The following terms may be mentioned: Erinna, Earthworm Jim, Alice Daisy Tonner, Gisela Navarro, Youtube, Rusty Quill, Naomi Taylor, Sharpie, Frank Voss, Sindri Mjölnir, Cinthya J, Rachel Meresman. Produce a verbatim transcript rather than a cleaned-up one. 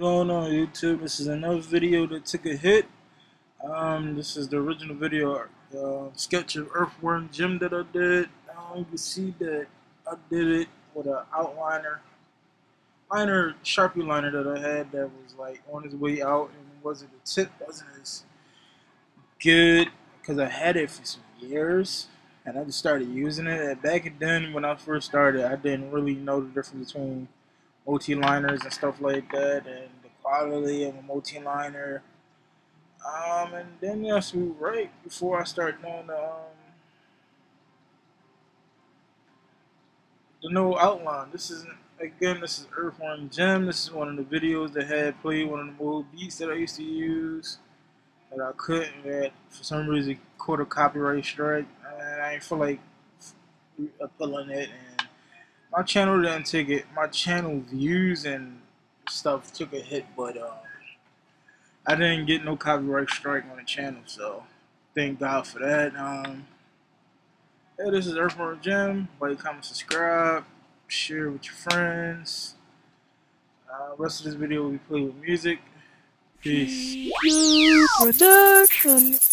Going on YouTube, this is another video that took a hit. Um, this is the original video art, uh, sketch of Earthworm Jim that I did. Um, you can see that I did it with an outliner, liner, Sharpie liner that I had that was like on its way out and wasn't the tip wasn't as good because I had it for some years and I just started using it. And back then, when I first started, I didn't really know the difference between O T liners and stuff like that, and the quality of a O T liner. Um, and then yes, we right before I start doing the um, the new outline. This is again, this is Earthworm Jim. This is one of the videos that had played one of the old beats that I used to use that I couldn't, that for some reason caught a copyright strike, and I didn't feel like pulling it. And my channel didn't take it. My channel views and stuff took a hit, but um, I didn't get no copyright strike on the channel, so thank God for that. Um, yeah, this is Earthworm Jim. Like, comment, subscribe, share with your friends. Uh, rest of this video will be played with music. Peace. New production.